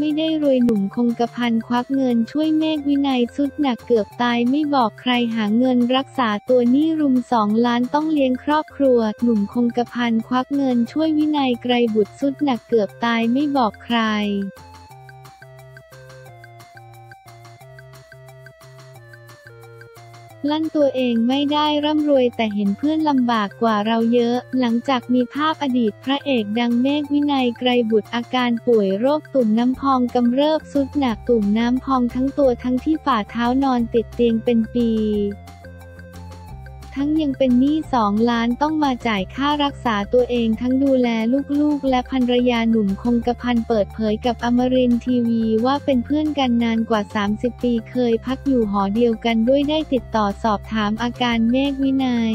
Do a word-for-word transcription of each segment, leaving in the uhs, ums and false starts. ไม่ได้รวยหนุ่มคงกระพันควักเงินช่วยเมฆวินัยสุดหนักเกือบตายไม่บอกใครหาเงินรักษาตัวหนี้รุมสองล้านต้องเลี้ยงครอบครัวหนุ่มคงกระพันควักเงินช่วยวินัยไกรบุตรสุดหนักเกือบตายไม่บอกใครลั่นตัวเองไม่ได้ร่ำรวยแต่เห็นเพื่อนลำบากกว่าเราเยอะหลังจากมีภาพอดีตพระเอกดังเมฆวินัยไกรบุตรอาการป่วยโรคตุ่มน้ำพองกำเริบสุดหนักตุ่มน้ำพองทั้งตัวทั้งที่ฝ่าเท้านอนติดเตียงเป็นปีทั้งยังเป็นหนี้สองล้านต้องมาจ่ายค่ารักษาตัวเองทั้งดูแลลูกๆและภรรยาหนุ่มคงกระพันเปิดเผยกับอมรินทร์ทีวีว่าเป็นเพื่อนกันนานกว่าสามสิบปีเคยพักอยู่หอเดียวกันด้วยได้ติดต่อสอบถามอาการเมฆวินัย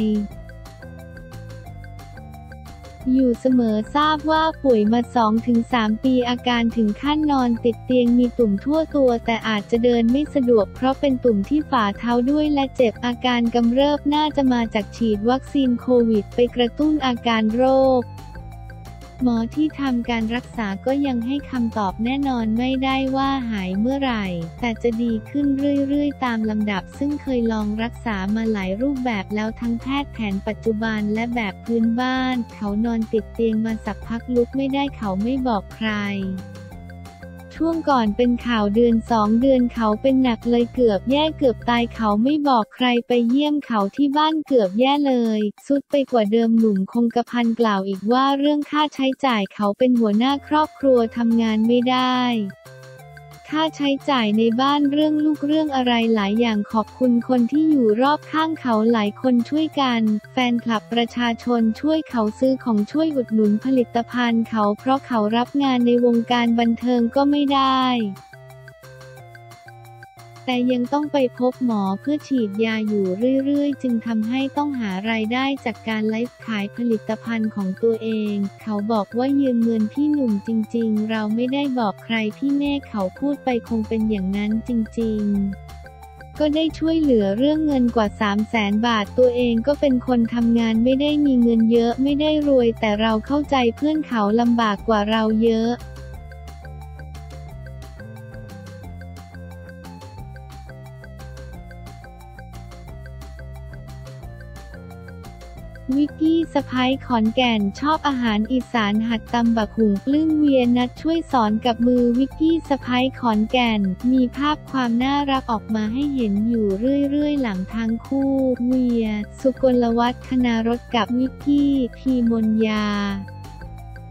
อยู่เสมอทราบว่าป่วยมา สองถึงสาม ปีอาการถึงขั้นนอนติดเตียงมีตุ่มทั่วตัวแต่อาจจะเดินไม่สะดวกเพราะเป็นตุ่มที่ฝ่าเท้าด้วยและเจ็บอาการกำเริบน่าจะมาจากฉีดวัคซีนโควิดไปกระตุ้นอาการโรคหมอที่ทำการรักษาก็ยังให้คำตอบแน่นอนไม่ได้ว่าหายเมื่อไหร่แต่จะดีขึ้นเรื่อยๆตามลำดับซึ่งเคยลองรักษามาหลายรูปแบบแล้วทั้งแพทย์แผนปัจจุบันและแบบพื้นบ้านเขานอนติดเตียงมาสักพักลุกไม่ได้เขาไม่บอกใครช่วงก่อนเป็นข่าวเดือนสองเดือนเขาเป็นหนักเลยเกือบแย่เกือบตายเขาไม่บอกใครไปเยี่ยมเขาที่บ้านเกือบแย่เลยสุดไปกว่าเดิมหนุ่มคงกระพันกล่าวอีกว่าเรื่องค่าใช้จ่ายเขาเป็นหัวหน้าครอบครัวทำงานไม่ได้ค่าใช้จ่ายในบ้านเรื่องลูกเรื่องอะไรหลายอย่างขอบคุณคนที่อยู่รอบข้างเขาหลายคนช่วยกันแฟนคลับประชาชนช่วยเขาซื้อของช่วยอุดหนุนผลิตภัณฑ์เขาเพราะเขารับงานในวงการบันเทิงก็ไม่ได้แต่ยังต้องไปพบหมอเพื่อฉีดยาอยู่เรื่อยๆจึงทำให้ต้องหารายได้จากการไลฟ์ขายผลิตภัณฑ์ของตัวเองเขาบอกว่ายืมเงินพี่หนุ่มจริงๆเราไม่ได้บอกใครพี่แม่เขาพูดไปคงเป็นอย่างนั้นจริงๆก็ได้ช่วยเหลือเรื่องเงินกว่า สามแสน บาทตัวเองก็เป็นคนทำงานไม่ได้มีเงินเยอะไม่ได้รวยแต่เราเข้าใจเพื่อนเขาลำบากกว่าเราเยอะวิกกี้สะพ้ายขอนแก่นชอบอาหารอีสานหัดตำบักหุ่งปลื้มเวียนัดช่วยสอนกับมือวิกกี้สะพ้ายขอนแก่นมีภาพความน่ารักออกมาให้เห็นอยู่เรื่อยๆหลังทางคู่เวียสุกลวัฒน์คณารสกับวิกกี้พีมนยา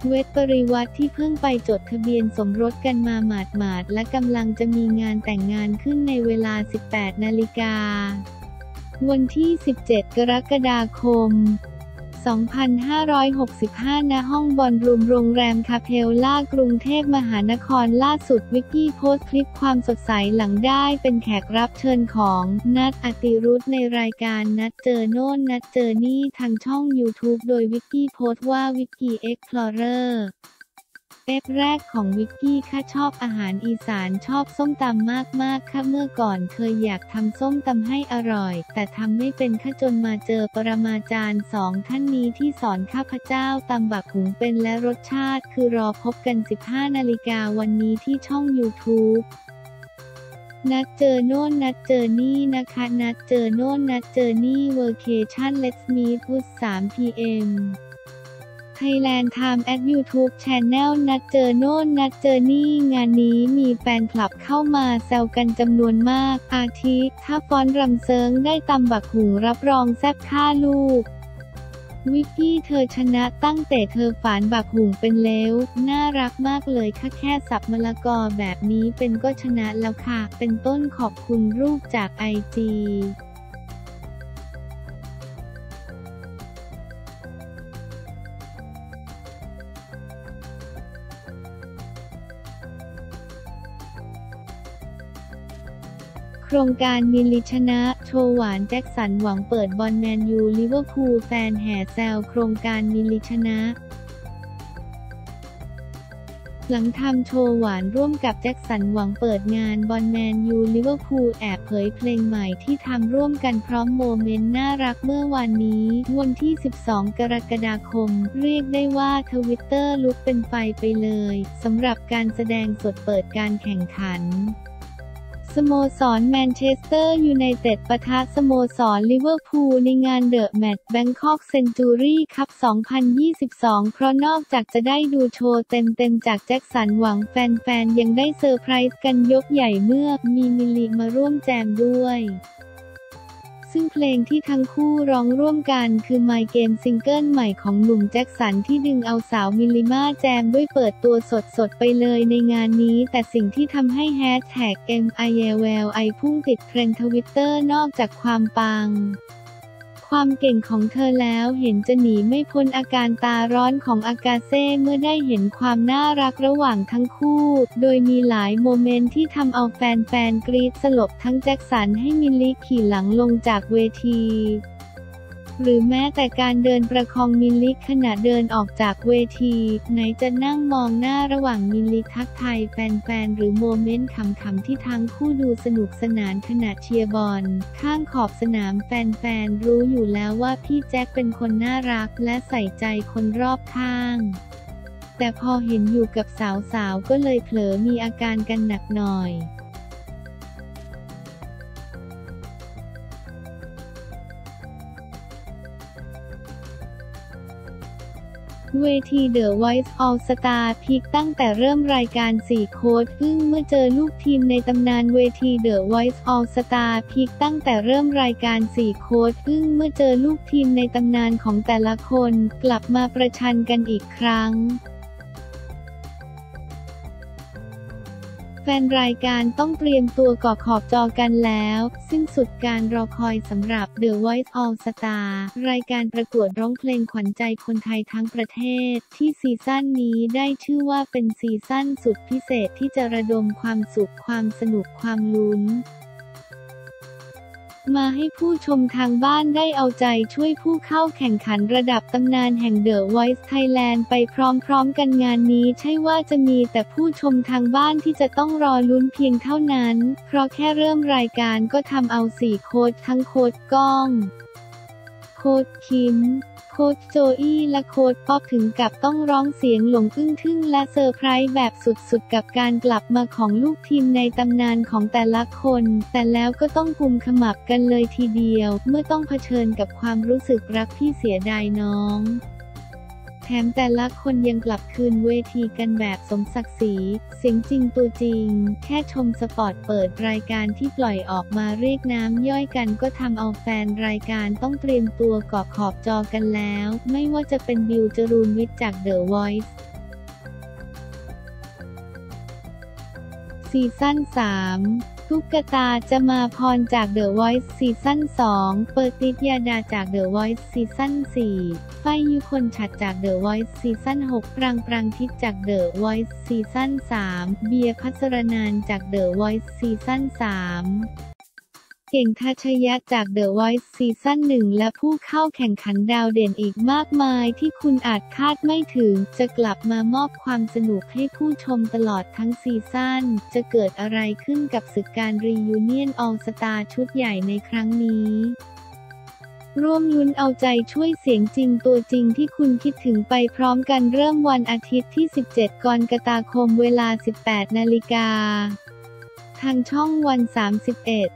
เวทปริวัติที่เพิ่งไปจดทะเบียนสมรสกันมาหมาดๆและกำลังจะมีงานแต่งงานขึ้นในเวลา สิบแปด นาฬิกาวันที่ สิบเจ็ด กรกฎาคม สองพันห้าร้อยหกสิบห้า ณ ห้องบอลรูมโรงแรมคาเพลล่ากรุงเทพมหานครล่าสุดวิกกี้โพสต์คลิปความสดใสหลังได้เป็นแขกรับเชิญของนัทอติรุธในรายการนัทเจอโน่นนัทเจอนี่ทางช่อง ยูทูบ โดยวิกกี้โพสต์ว่าวิกกี้เอ็กซ์พลอเรอร์เป๊ปแรกของวิกกี้ค่ะชอบอาหารอีสานชอบส้มตำมากๆค่ะเมื่อก่อนเคยอยากทำส้มตำให้อร่อยแต่ทำไม่เป็นค่ะจนมาเจอปรมาจารย์สองท่านนี้ที่สอนข้าพเจ้าตำบักหุ่งเป็นและรสชาติคือรอพบกัน สิบห้า นาฬิกาวันนี้ที่ช่อง ยูทูบนัดเจอโน่นนัดเจอนี่นะคะนัดเจอโน่นนัดเจอนี่เวอร์เคชั่นเลทส์มีทพุธ สามพีเอ็มThailand Time at ยูทูบ Channel นัดเจอโน่นนัดเจอนี่งานนี้มีแฟนคลับเข้ามาแซวกันจำนวนมากอาทิถ้าฟ้อนรำเซิงได้ตำบักหุ่งรับรองแซ่บค่าลูกวิกกี้เธอชนะตั้งแต่เธอฝานบักหุ่งเป็นแล้วน่ารักมากเลยค่ะแค่สับมะละกอแบบนี้เป็นก็ชนะแล้วค่ะเป็นต้นขอบคุณรูปจากไอจีโครงการมิลลิชนะโชว์หวานแจ็คสันหวังเปิดบอลแมนยูลิเวอร์พูลแฟนแห่แซวโครงการมิลลิชนะ หลังทำโชว์หวานร่วมกับแจ็คสันหวังเปิดงานบอลแมนยูลิเวอร์พูลแอบเผยเพลงใหม่ที่ทำร่วมกันพร้อมโมเมนต์น่ารักเมื่อวานนี้วันที่สิบสองกรกฎาคมเรียกได้ว่าทวิตเตอร์ลุกเป็นไฟไปเลยสำหรับการแสดงสดเปิดการแข่งขันสโมสรแมนเชสเตอร์ยูไนเต็ดปะทะสโมสรลิเวอร์พูลในงานเดอะแมตช์แบงคอกเซนจูรี่คัพสองพันยี่สิบสองเพราะนอกจากจะได้ดูโชว์เต็มๆจากแจ็คสันหวังแฟนๆยังได้เซอร์ไพรส์กันยกใหญ่เมื่อมีมิลลิมาร่วมแจมด้วยซึ่งเพลงที่ทั้งคู่ร้องร่วมกันคือ My Game ซิงเกิลใหม่ของหนุ่มแจ็คสันที่ดึงเอาสาวมิลลิมาแจมด้วยเปิดตัวสดๆไปเลยในงานนี้แต่สิ่งที่ทำให้แฮชแท็ก เอ็ม ไอ แอล ไอ พุ่งติดเทรนด์ทวิตเตอร์นอกจากความปังความเก่งของเธอแล้วเห็นจะหนีไม่พ้นอาการตาร้อนของอากาเซ่เมื่อได้เห็นความน่ารักระหว่างทั้งคู่โดยมีหลายโมเมนต์ที่ทำเอาแฟนๆกรี๊ดสลบทั้งแจ็คสันให้มิลลิขี่หลังลงจากเวทีหรือแม้แต่การเดินประคองมิลลิขณะเดินออกจากเวทีไหนจะนั่งมองหน้าระหว่างมิลลิทักทายแฟนๆหรือโมเมนต์ขำๆที่ทั้งคู่ดูสนุกสนานขณะเชียร์บอลข้างขอบสนามแฟนๆรู้อยู่แล้วว่าพี่แจ็คเป็นคนน่ารักและใส่ใจคนรอบข้างแต่พอเห็นอยู่กับสาวๆก็เลยเผลอมีอาการกันหนักหน่อยเวที The Voice All Star พีคตั้งแต่เริ่มรายการสี่โค้ชอึ้งเมื่อเจอลูกทีมในตำนานเวที The Voice All Star พีคตั้งแต่เริ่มรายการสี่โค้ชอึ้งเมื่อเจอลูกทีมในตำนานของแต่ละคนกลับมาประชันกันอีกครั้งแฟนรายการต้องเตรียมตัวก่อขอบจอกันแล้วสิ้นสุดการรอคอยสำหรับ The Voice All Star รายการประกวดร้องเพลงขวัญใจคนไทยทั้งประเทศที่ซีซั่นนี้ได้ชื่อว่าเป็นซีซั่นสุดพิเศษที่จะระดมความสุขความสนุกความลุ้นมาให้ผู้ชมทางบ้านได้เอาใจช่วยผู้เข้าแข่งขันระดับตำนานแห่ง The Voice Thailand ไปพร้อมๆกันงานนี้ใช่ว่าจะมีแต่ผู้ชมทางบ้านที่จะต้องรอลุ้นเพียงเท่านั้นเพราะแค่เริ่มรายการก็ทำเอาสี่โค้ชทั้งโค้ชก้องโค้ชคิมโค้ชโจอี้และโค้ชป๊อปถึงกับต้องร้องเสียงหลงอึ้งทึ่งและเซอร์ไพรส์แบบสุดๆกับการกลับมาของลูกทีมในตำนานของแต่ละคนแต่แล้วก็ต้องกุมขมับกันเลยทีเดียวเมื่อต้องเผชิญกับความรู้สึกรักพี่เสียดายน้องแถมแต่ละคนยังกลับคืนเวทีกันแบบสมศักดิ์ศรีเสียงจริงตัวจริงแค่ชมสปอตเปิดรายการที่ปล่อยออกมาเรียกน้ำย่อยกันก็ทำเอาแฟนรายการต้องเตรียมตัวเกาะขอบจอกันแล้วไม่ว่าจะเป็นบิวจรูนวิทย์จาก The Voiceซีซั่นสามตุ๊กตาจะมาพรจาก The Voice ซีซั่นสองเปิดติดยาดาจาก The Voice ซีซั่นสี่ไฟยุคนฉัดจาก The Voice ซีซั่นหกปรางปรางทิพย์จาก The Voice ซีซั่นสามเบียร์พัสรนันท์จาก The Voice ซีซั่นสามเก่งทัชยะจาก The Voice ซีซั่นหนึ่งและผู้เข้าแข่งขันดาวเด่นอีกมากมายที่คุณอาจคาดไม่ถึงจะกลับมามอบความสนุกให้ผู้ชมตลอดทั้งซีซั่นจะเกิดอะไรขึ้นกับศึกการรียูเนียน All Star ชุดใหญ่ในครั้งนี้ร่วมลุ้นเอาใจช่วยเสียงจริงตัวจริงที่คุณคิดถึงไปพร้อมกันเริ่มวันอาทิตย์ที่สิบเจ็ดกรกฎาคมเวลา สิบแปดนาฬิกาทางช่องวัน สามสิบเอ็ด